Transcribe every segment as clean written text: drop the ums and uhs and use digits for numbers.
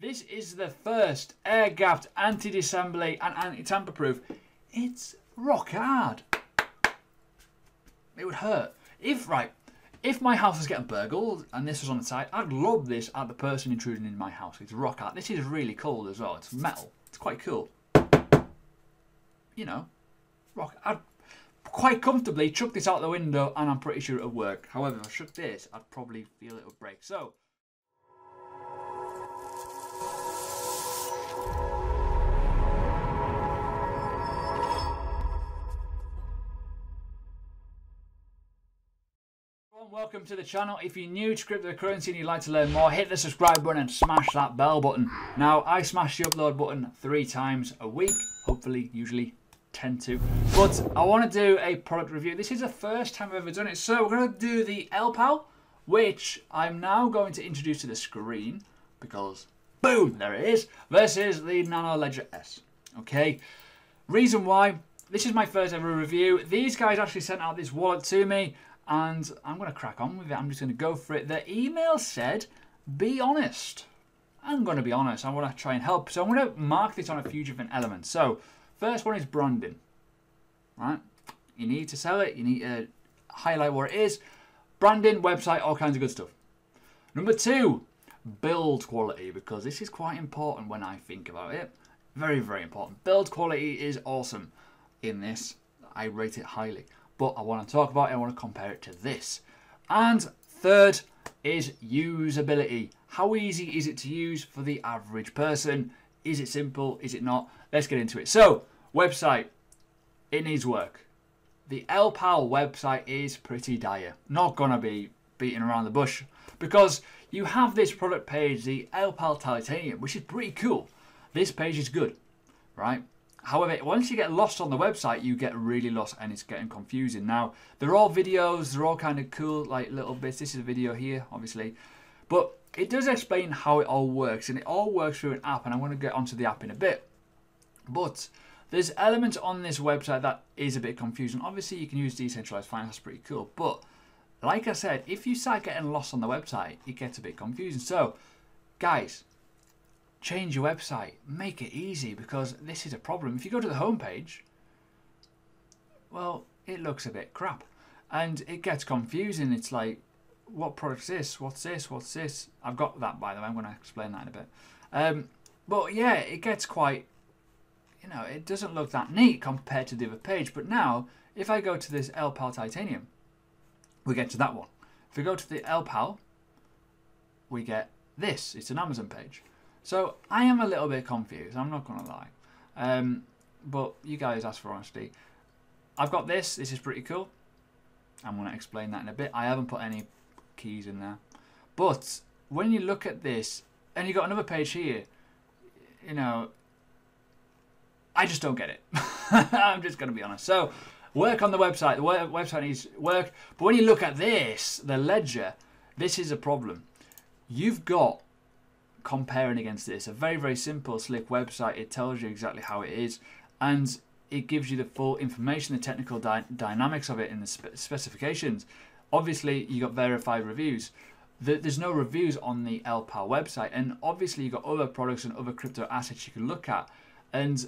This is the first air-gapped, anti-disassembly and anti-tamper-proof. It's rock hard. It would hurt. If my house was getting burgled and this was on the side, I'd lob this at the person intruding in my house. It's rock hard. This is really cold as well. It's metal. It's quite cool. You know, rock. I'd quite comfortably chuck this out the window and I'm pretty sure it would work. However, if I shook this, I'd probably feel it would break. So. Welcome to the channel. If you're new to cryptocurrency and you'd like to learn more, hit the subscribe button and smash that bell button. Now, I smash the upload button 3 times a week, hopefully, usually tend to. But I want to do a product review. This is the first time I've ever done it. So we're going to do the ELLIPAL, which I'm now going to introduce to the screen because, boom, there it is, versus the Nano Ledger S. Okay, reason why, this is my first ever review. These guys actually sent out this wallet to me. And I'm going to crack on with it. I'm just going to go for it. The email said, be honest. I'm going to be honest. I want to try and help. So I'm going to mark this on a few different elements. So first one is branding, right? You need to sell it. You need to highlight what it is. Branding, website, all kinds of good stuff. Number 2, build quality, because this is quite important when I think about it. Very, very important. Build quality is awesome in this. I rate it highly. But I want to talk about it, I want to compare it to this. And 3rd is usability. How easy is it to use for the average person? Is it simple? Is it not? Let's get into it. So, website, it needs work. The ELLIPAL website is pretty dire. Not going to be beating around the bush because you have this product page, the ELLIPAL Titanium, which is pretty cool. This page is good, right? However, once you get lost on the website, you get really lost and it's getting confusing. Now, they're all videos, they're all kind of cool, like little bits. This is a video here, obviously. But it does explain how it all works, and it all works through an app, and I want to get onto the app in a bit. But there's elements on this website that is a bit confusing. Obviously, you can use decentralized finance, that's pretty cool. But like I said, if you start getting lost on the website, it gets a bit confusing. So, guys, change your website, make it easy, because this is a problem. If you go to the homepage, well, it looks a bit crap and it gets confusing. It's like, what product's this? What's this? What's this? I've got that, by the way. I'm going to explain that in a bit. But yeah, it gets quite, you know, it doesn't look that neat compared to the other page. But now, if I go to this ELLIPAL Titanium, we get to that one. If we go to the ELLIPAL, we get this. It's an Amazon page. So I am a little bit confused, I'm not going to lie, but you guys ask for honesty. I've got this, this is pretty cool. I'm going to explain that in a bit. I haven't put any keys in there. But when you look at this, and you've got another page here, you know, I just don't get it. I'm just going to be honest. So work on the website. The website needs work. But when you look at this, the ledger, this is a problem. You've got comparing against this, a very, very simple, slick website. It tells you exactly how it is, and it gives you the full information, the technical dynamics of it in the specifications. Obviously, you got verified reviews. There's no reviews on the ELLIPAL website, and obviously, you got other products and other crypto assets you can look at, and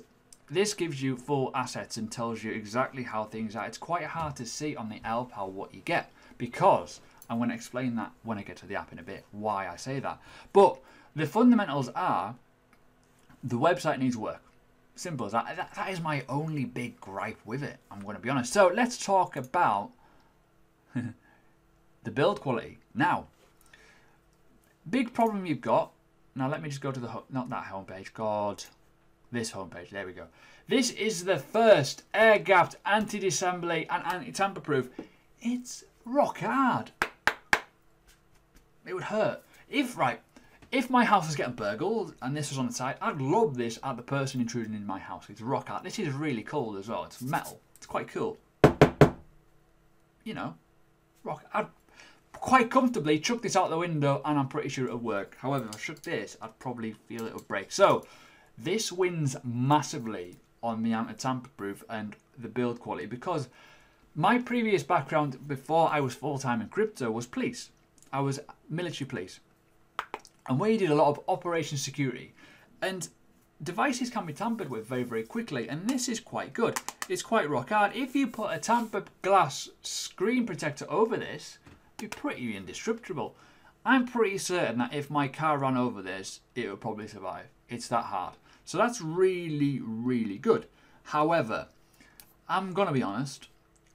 this gives you full assets and tells you exactly how things are. It's quite hard to see on the ELLIPAL what you get, because I'm going to explain that when I get to the app in a bit, why I say that. But the fundamentals are, the website needs work. Simple as that. That is my only big gripe with it, I'm going to be honest. So let's talk about the build quality. Now, big problem you've got. Now let me just go to the, not that homepage, God, this homepage, there we go. This is the first air-gapped, anti-disassembly and anti-tamper-proof. It's rock hard. It would hurt. If my house was getting burgled and this was on the side, I'd lob this at the person intruding in my house. It's rock hard. This is really cold as well. It's metal. It's quite cool. You know, rock. I'd quite comfortably chuck this out the window and I'm pretty sure it would work. However, if I shook this, I'd probably feel it would break. So this wins massively on the anti-tamper-proof and the build quality, because my previous background before I was full-time in crypto was police. I was military police. and where you did a lot of operation security. And devices can be tampered with very, very quickly, and this is quite good. It's quite rock hard. If you put a tampered glass screen protector over this, it'd be pretty indestructible. I'm pretty certain that if my car ran over this, it would probably survive. It's that hard. So that's really, really good. However, I'm gonna be honest,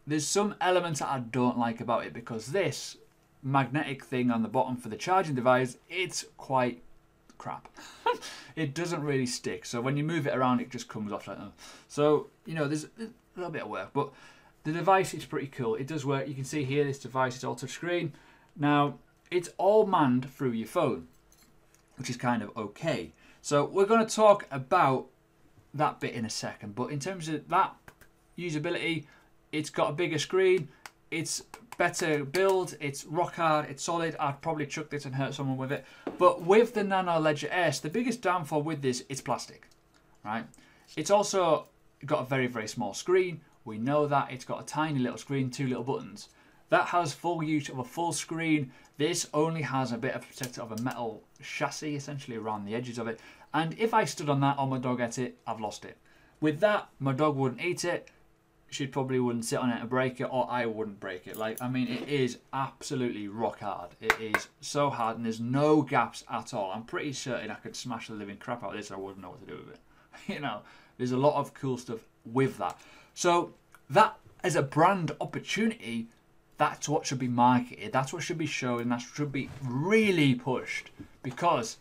there's some elements that I don't like about it, because this magnetic thing on the bottom for the charging device, it's quite crap. It doesn't really stick. So when you move it around, it just comes off like that. So, you know, there's a little bit of work, but the device is pretty cool. It does work. You can see here, this device is all touchscreen. Now, it's all manned through your phone, which is kind of okay. So we're going to talk about that bit in a second, but in terms of that usability, it's got a bigger screen, it's better build, it's rock hard, it's solid. I'd probably chuck this and hurt someone with it. But with the Nano Ledger S, the biggest downfall with this is plastic, right? It's also got a very, very small screen. We know that. It's got a tiny little screen, two little buttons. That has full use of a full screen. This only has a bit of protector of a metal chassis, essentially around the edges of it. And if I stood on that or my dog ate it, I've lost it. With that, my dog wouldn't eat it. She probably wouldn't sit on it and break it, or I wouldn't break it. Like, I mean, it is absolutely rock hard. It is so hard, and there's no gaps at all. I'm pretty certain I could smash the living crap out of this and I wouldn't know what to do with it. You know, there's a lot of cool stuff with that. So that is a brand opportunity. That's what should be marketed, that's what should be shown, and that should be really pushed. Because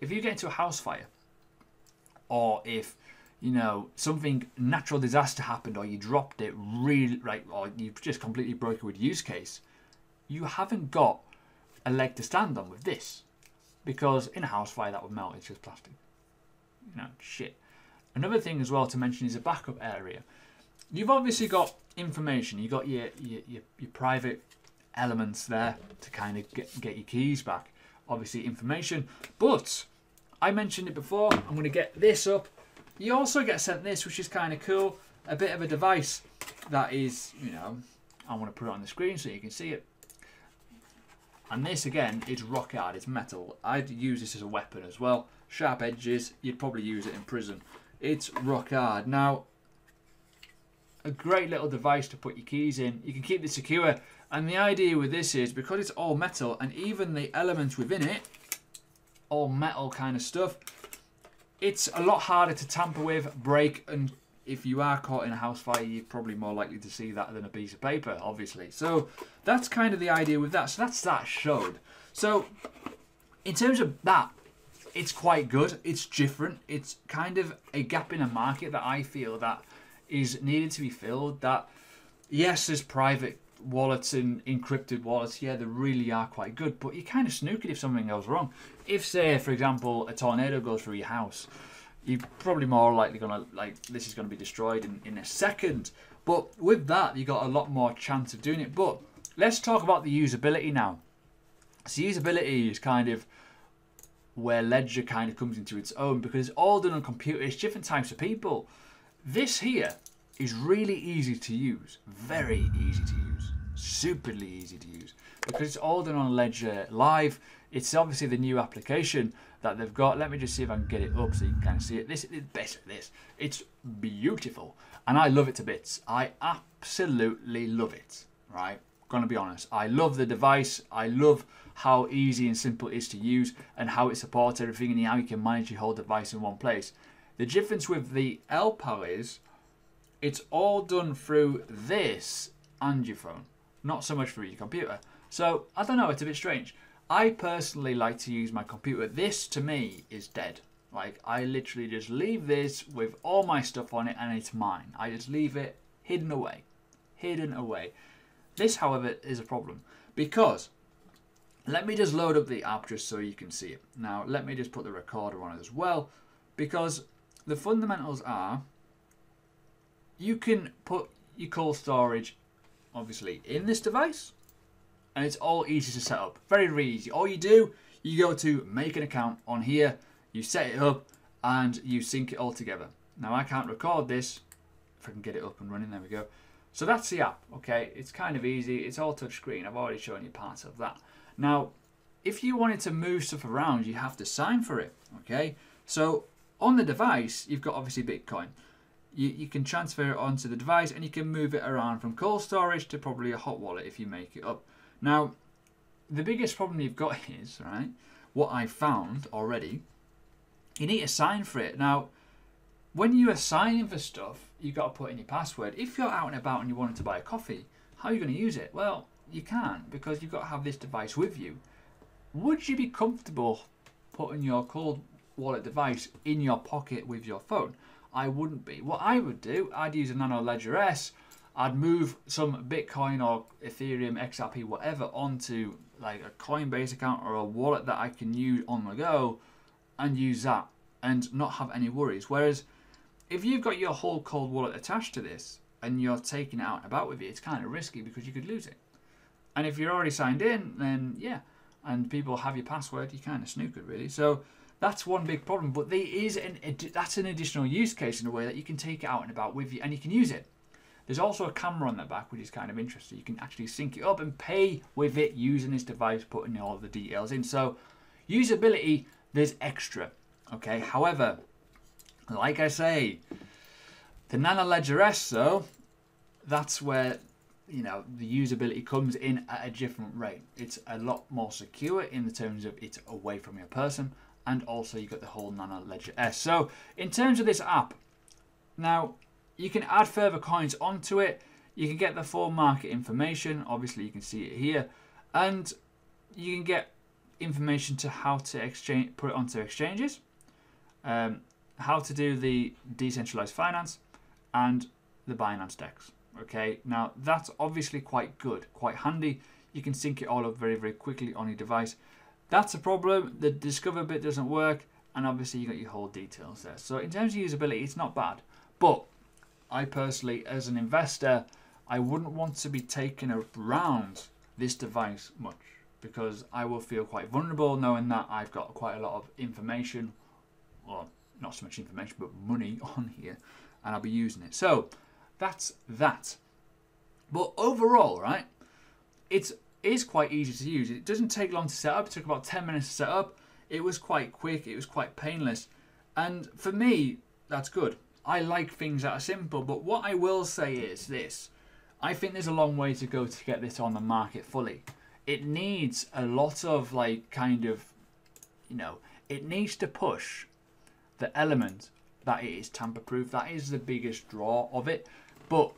if you get into a house fire, or if, you know, something, natural disaster happened, or you dropped it really, right, or you just completely broke it with use case, you haven't got a leg to stand on with this. Because in a house fire, that would melt, it's just plastic. You know, shit. Another thing as well to mention is a backup area. You've obviously got information, you've got your private elements there to kind of get your keys back. Obviously information, but I mentioned it before, I'm going to get this up. You also get sent this, which is kind of cool. A bit of a device that is, you know, I want to put it on the screen so you can see it. And this again is rock hard, it's metal. I'd use this as a weapon as well. Sharp edges, you'd probably use it in prison. It's rock hard. Now, a great little device to put your keys in. You can keep it secure. And the idea with this is, because it's all metal, and even the elements within it, all metal kind of stuff, it's a lot harder to tamper with, break, and if you are caught in a house fire, you're probably more likely to see that than a piece of paper, obviously. So that's kind of the idea with that. So that's that showed. So in terms of that, it's quite good. It's different. It's kind of a gap in a market that I feel that is needed to be filled. That, yes, there's private wallets and encrypted wallets, yeah, they really are quite good, but you kind of snook it if something goes wrong. If, say, for example, a tornado goes through your house, you're probably more likely gonna, like, this is gonna be destroyed in a second. But with that, you got a lot more chance of doing it. But let's talk about the usability now. So usability is kind of where Ledger kind of comes into its own, because it's all done on computer, it's different types of people. This here is really easy to use, very easy to use, superly easy to use, because it's all done on Ledger Live. It's obviously the new application that they've got. Let me just see if I can get it up so you can kind of see it. This is basically this. It's beautiful, and I love it to bits. I absolutely love it, right? Gonna be honest, I love the device. I love how easy and simple it is to use, and how it supports everything, and how you can manage your whole device in one place. The difference with the ELLIPAL is it's all done through this and your phone, not so much through your computer. So I don't know, it's a bit strange. I personally like to use my computer. This to me is dead. Like, I literally just leave this with all my stuff on it and it's mine. I just leave it hidden away, hidden away. This, however, is a problem, because let me just load up the app just so you can see it. Now, let me just put the recorder on it as well, because the fundamentals are, you can put your cold storage, obviously, in this device, and it's all easy to set up, very, very easy. All you do, you go to make an account on here, you set it up, and you sync it all together. Now, I can't record this, if I can get it up and running, there we go. So that's the app, okay? It's kind of easy, it's all touchscreen, I've already shown you parts of that. Now, if you wanted to move stuff around, you have to sign for it, okay? So on the device, you've got obviously Bitcoin. You can transfer it onto the device and you can move it around from cold storage to probably a hot wallet if you make it up. Now, the biggest problem you've got is, right, what I found already, you need to sign for it. Now, when you are signing for stuff, you've got to put in your password. If you're out and about and you wanted to buy a coffee, how are you going to use it? Well, you can't, because you've got to have this device with you. Would you be comfortable putting your cold wallet device in your pocket with your phone? I wouldn't be. What I would do, I'd use a Nano Ledger S, I'd move some Bitcoin or Ethereum, XRP, whatever, onto like a Coinbase account or a wallet that I can use on the go and use that and not have any worries. Whereas if you've got your whole cold wallet attached to this and you're taking it out and about with you, it's kind of risky because you could lose it. And if you're already signed in, then yeah, and people have your password, you kind of snookered really. So that's one big problem, but there is that's an additional use case in a way that you can take it out and about with you and you can use it. There's also a camera on the back, which is kind of interesting. You can actually sync it up and pay with it using this device, putting all the details in. So usability, there's extra, okay? However, like I say, the Nano Ledger S though, that's where, you know, the usability comes in at a different rate. It's a lot more secure in the terms of it's away from your person, and also you've got the whole Nano Ledger S. So in terms of this app, now you can add further coins onto it. You can get the full market information. Obviously you can see it here, and you can get information to how to exchange, put it onto exchanges, how to do the decentralized finance and the Binance Dex. Okay, now that's obviously quite good, quite handy. You can sync it all up very, very quickly on your device. That's a problem. The discover bit doesn't work, and obviously you got your whole details there. So in terms of usability, it's not bad, but I personally, as an investor, I wouldn't want to be taking around this device much, because I will feel quite vulnerable knowing that I've got quite a lot of information, or not so much information, but money on here, and I'll be using it. So that's that. But overall, right, it is quite easy to use. It doesn't take long to set up. It took about 10 minutes to set up. It was quite quick. It was quite painless. And for me, that's good. I like things that are simple. But what I will say is this. I think there's a long way to go to get this on the market fully. It needs a lot of, like, kind of, you know, it needs to push the element that it is tamper-proof. That is the biggest draw of it. But,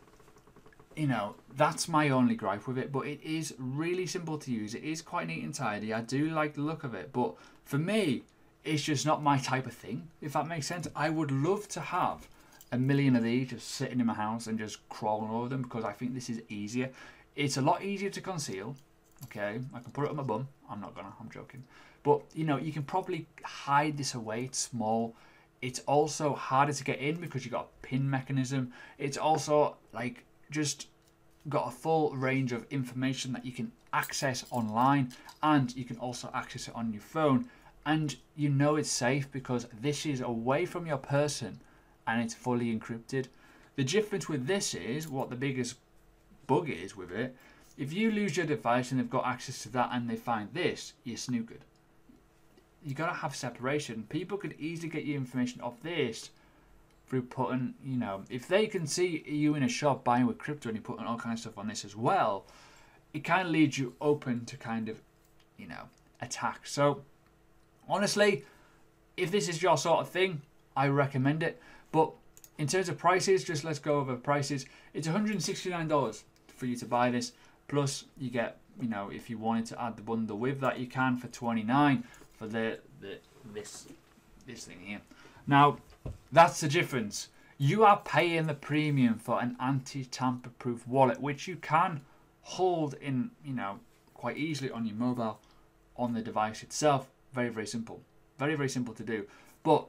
you know, that's my only gripe with it. But it is really simple to use. It is quite neat and tidy. I do like the look of it. But for me, it's just not my type of thing, if that makes sense. I would love to have a million of these just sitting in my house and just crawling over them, because I think this is easier. It's a lot easier to conceal. Okay, I can put it on my bum. I'm not gonna, I'm joking. But, you know, you can probably hide this away. It's small. It's also harder to get in because you've got a pin mechanism. It's also, like, just got a full range of information that you can access online, and you can also access it on your phone. And you know it's safe because this is away from your person and it's fully encrypted. The difference with this is, what the biggest bug is with it, if you lose your device and they've got access to that and they find this, you're snookered. You gotta have separation. People could easily get you information off this through putting, you know, if they can see you in a shop buying with crypto and you're putting all kinds of stuff on this as well, it kind of leaves you open to kind of, you know, attack. So honestly, if this is your sort of thing, I recommend it. But in terms of prices, just let's go over prices. It's $169 for you to buy this. Plus you get, you know, if you wanted to add the bundle with that, you can for $29. For this thing here. Now, that's the difference. You are paying the premium for an anti-tamper-proof wallet, which you can hold in, you know, quite easily on your mobile, on the device itself. Very, very simple. Very, very simple to do. But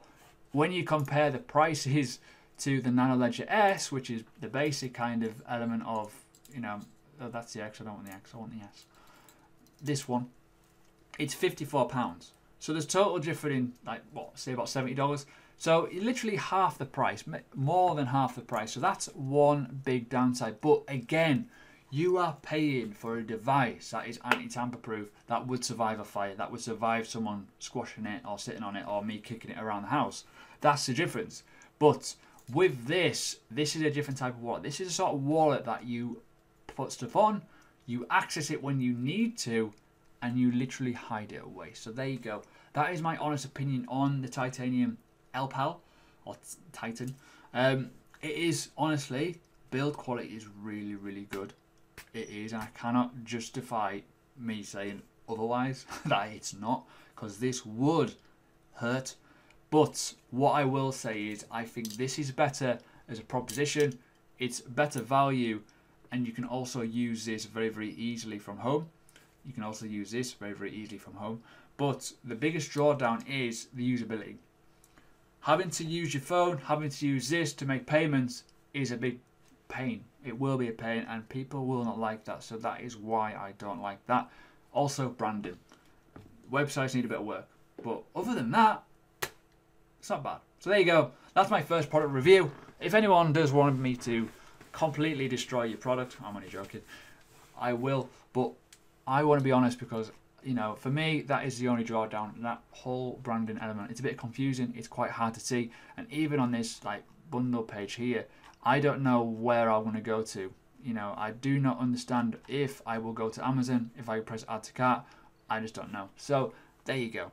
when you compare the prices to the Nano Ledger S, which is the basic kind of element of, you know, oh, that's the X, I don't want the X, I want the S. This one, it's £54. So there's total difference in, like, what, say about $70. So literally half the price, more than half the price. So that's one big downside. But again, You are paying for a device that is anti-tamper proof, that would survive a fire, that would survive someone squashing it or sitting on it or me kicking it around the house. That's the difference. But with this, this is a different type of wallet. This is a sort of wallet that you put stuff on, you access it when you need to, and you literally hide it away. So there you go. That is my honest opinion on the Titanium ELLIPAL, or Titan. It is, honestly, build quality is really, really good. It is, and I cannot justify me saying otherwise that it's not, because this would hurt. But what I will say is I think this is better as a proposition. It's better value, and you can also use this very, very easily from home. You can also use this very, very easily from home. But the biggest drawdown is the usability. Having to use your phone, having to use this to make payments is a big pain. It will be a pain, and people will not like that. So that is why I don't like that. Also, branding. Websites need a bit of work. But other than that, it's not bad. So there you go. That's my first product review. If anyone does want me to completely destroy your product, I'm only joking. I will, but I want to be honest because, you know, for me, that is the only drawdown. That whole branding element, it's a bit confusing. It's quite hard to see. And even on this, like, bundle page here, I don't know where I want to go to. You know, I do not understand if I will go to Amazon, if I press add to cart. I just don't know. So there you go.